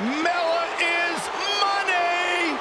Mella is money!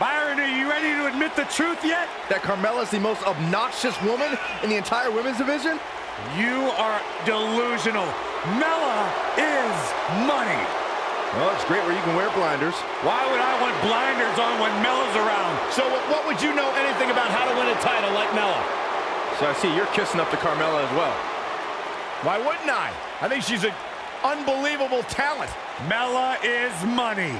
Byron, are you ready to admit the truth yet? That Carmella's the most obnoxious woman in the entire women's division? You are delusional. Mella is money. Well, it's great where you can wear blinders. Why would I want blinders on when Mella's around? So what would you know anything about how to win a title like Mella? So I see you're kissing up to Carmella as well. Why wouldn't I? I think she's an unbelievable talent. Mella is money.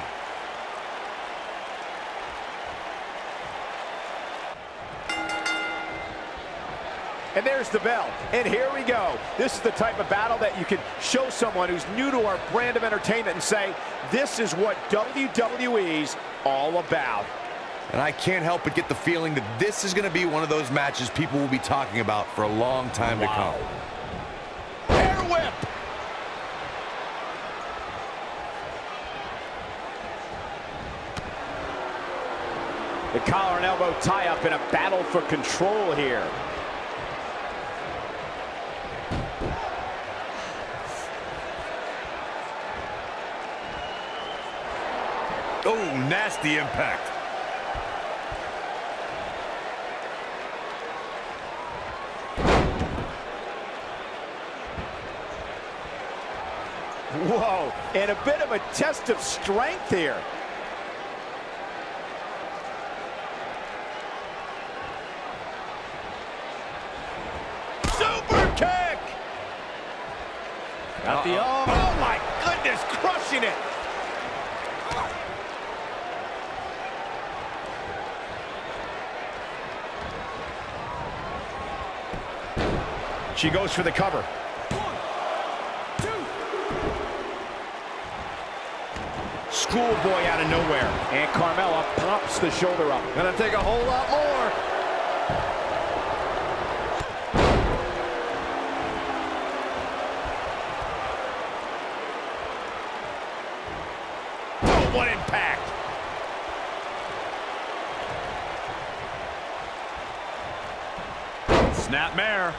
And there's the bell, and here we go. This is the type of battle that you can show someone who's new to our brand of entertainment and say, this is what WWE's all about. And I can't help but get the feeling that this is gonna be one of those matches people will be talking about for a long time to come. Hair whip! The collar and elbow tie up in a battle for control here. Oh, nasty impact. Whoa, and a bit of a test of strength here. Super kick! Got the arm. Oh my goodness, crushing it. She goes for the cover. One, two. Schoolboy out of nowhere. And Carmella pops the shoulder up. Gonna take a whole lot more. Oh, what impact. Snapmare.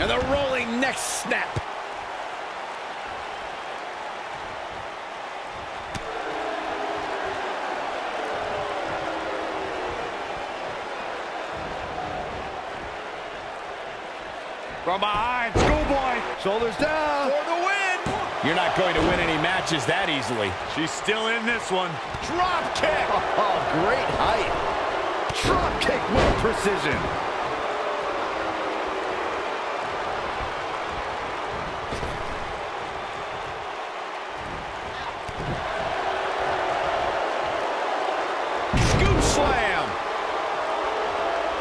And the rolling neck snap. From behind, schoolboy. Shoulders down. For the win. You're not going to win any matches that easily. She's still in this one. Drop kick. Oh, great height. Drop kick with precision.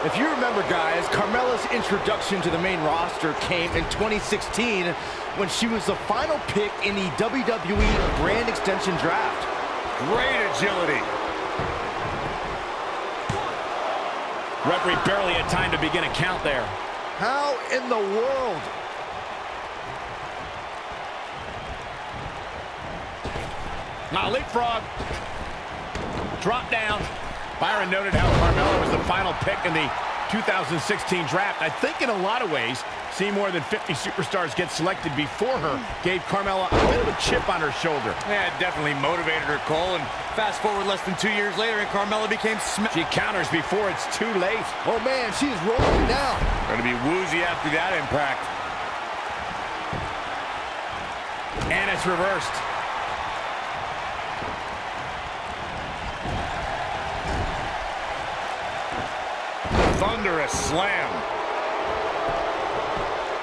If you remember, guys, Carmella's introduction to the main roster came in 2016 when she was the final pick in the WWE Brand Extension Draft. Great agility. Referee barely had time to begin a count there. How in the world? Now leapfrog. Drop down. Byron noted how Carmella was the final pick in the 2016 draft. I think in a lot of ways, seeing more than 50 superstars get selected before her gave Carmella a bit of a chip on her shoulder. Yeah, it definitely motivated her, Cole. And fast forward less than 2 years later, and Carmella became She counters before it's too late. Oh, man, she is rolling now. Going to be woozy after that impact. And it's reversed. Thunderous slam.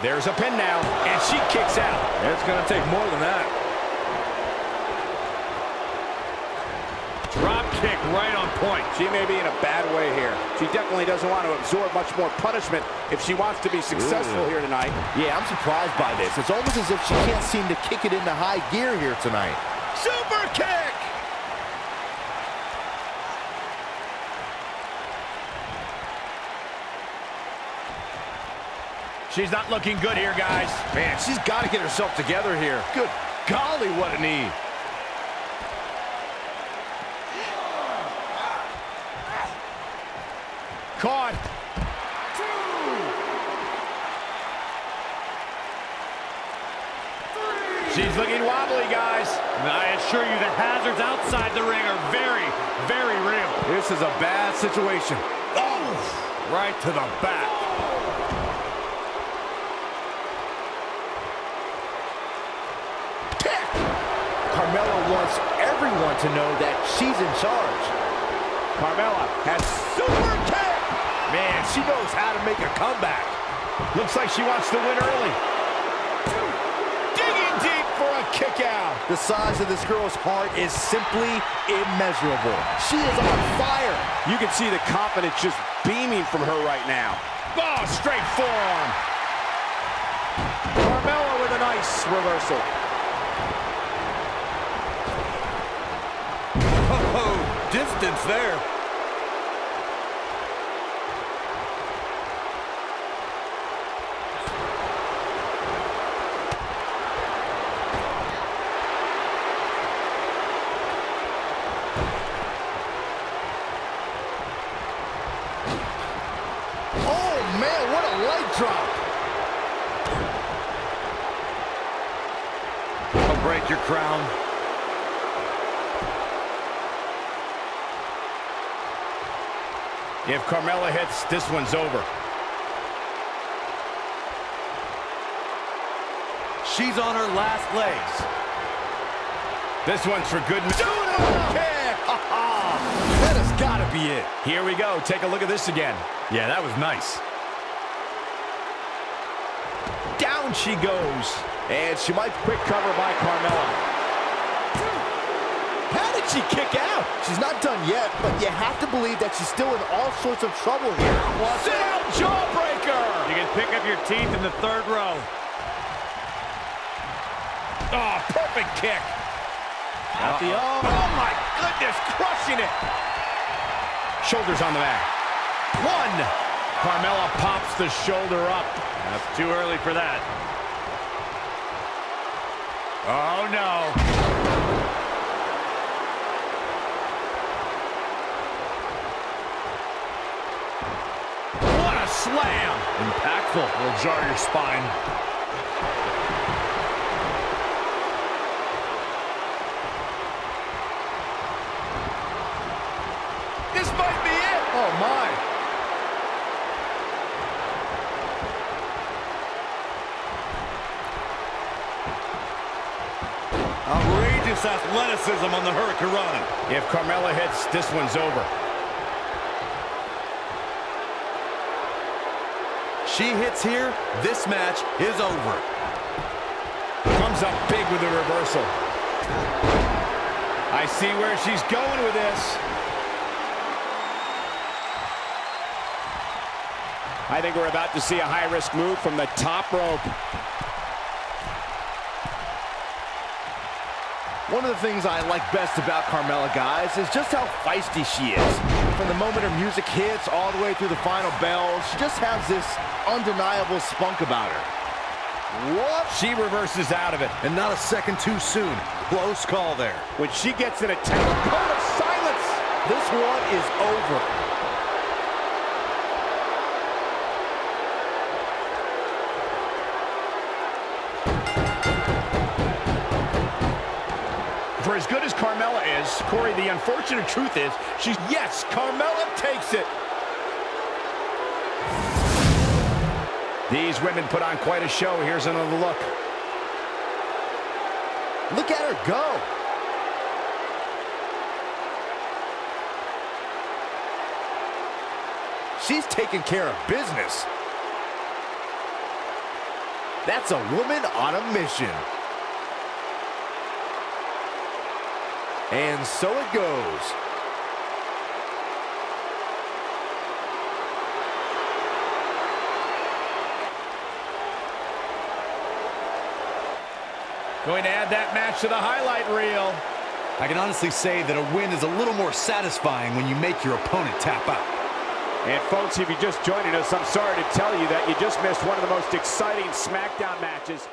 There's a pin now, and she kicks out. It's going to take more than that. Drop kick right on point. She may be in a bad way here. She definitely doesn't want to absorb much more punishment if she wants to be successful here tonight. Yeah, I'm surprised by this. It's almost as if she can't seem to kick it into high gear here tonight. Super kick! She's not looking good here, guys. Man, she's got to get herself together here. Good golly, what a knee. Caught. Two. She's looking wobbly, guys. And I assure you, the hazards outside the ring are very, very real. This is a bad situation. Oh! Right to the back. Kick! Carmella wants everyone to know that she's in charge. Carmella has super kick! Man, she knows how to make a comeback. Looks like she wants to win early. Digging deep for a kick out. The size of this girl's heart is simply immeasurable. She is on fire. You can see the confidence just beaming from her right now. Oh, straight forearm. Carmella with a nice reversal. Oh, distance there. Break your crown. If Carmella hits, this one's over. She's on her last legs. This one's for good. Kick! That has got to be it. Here we go. Take a look at this again. Yeah, that was nice. Down she goes. And she might quick cover by Carmella. How did she kick out? She's not done yet, but you have to believe that she's still in all sorts of trouble here. Sit out jawbreaker! You can pick up your teeth in the third row. Oh, perfect kick. At the arm. Oh, my goodness, crushing it. Shoulders on the back. One. Carmella pops the shoulder up. That's too early for that. Oh, no. What a slam. Impactful. It'll jar your spine. This might be it. Oh, my. Outrageous athleticism on the Hurricanrana. If Carmella hits, this one's over. She hits here, this match is over. Comes up big with the reversal. I see where she's going with this. I think we're about to see a high-risk move from the top rope. One of the things I like best about Carmella, guys, is just how feisty she is. From the moment her music hits all the way through the final bell, she just has this undeniable spunk about her. What? She reverses out of it, and not a second too soon. Close call there. When she gets in a cone of silence, this one is over. For as good as Carmella is, Corey, the unfortunate truth is, yes, Carmella takes it. These women put on quite a show. Here's another look. Look at her go. She's taking care of business. That's a woman on a mission. And so it goes. Going to add that match to the highlight reel. I can honestly say that a win is a little more satisfying when you make your opponent tap out. And folks, if you're just joining us, I'm sorry to tell you that you just missed one of the most exciting SmackDown matches.